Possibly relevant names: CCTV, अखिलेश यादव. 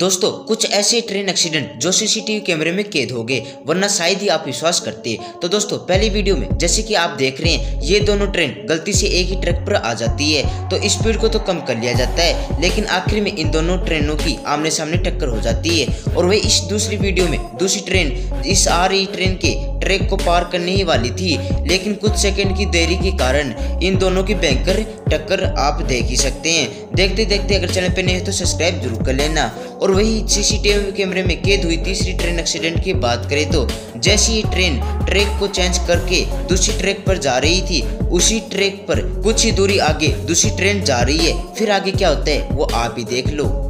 दोस्तों कुछ ऐसे ट्रेन एक्सीडेंट जो सीसीटीवी कैमरे में कैद हो गए, वरना शायद ही आप विश्वास करते। तो दोस्तों पहली वीडियो में जैसे कि आप देख रहे हैं ये दोनों ट्रेन गलती से एक ही ट्रैक पर आ जाती है तो स्पीड को तो कम कर लिया जाता है, लेकिन आखिर में इन दोनों ट्रेनों की आमने सामने टक्कर हो जाती है और वह इस दूसरी वीडियो में दूसरी ट्रेन इस आ रही ट्रेन के ट्रैक को पार करने ही वाली थी, लेकिन कुछ सेकंड की देरी के कारण इन दोनों की भयंकर टक्कर आप देख ही सकते हैं। देखते देखते अगर चैनल पे नहीं है तो सब्सक्राइब जरूर कर लेना। और वही सीसीटीवी कैमरे में कैद हुई तीसरी ट्रेन एक्सीडेंट की बात करें तो जैसी ये ट्रेन ट्रैक को चेंज करके दूसरी ट्रैक पर जा रही थी, उसी ट्रैक पर कुछ ही दूरी आगे दूसरी ट्रेन जा रही है। फिर आगे क्या होता है वो आप ही देख लो।